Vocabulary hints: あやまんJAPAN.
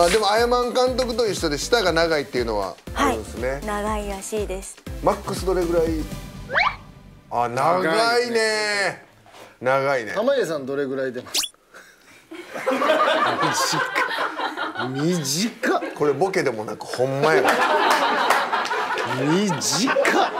まあでもアヤマン監督と一緒で舌が長いっていうのはあるんですね。はい、長いらしいです。マックスどれぐらい？あ、長いね。長いね。濱家さんどれぐらい出ます？短っ。これボケでもなくほんまや。短っ。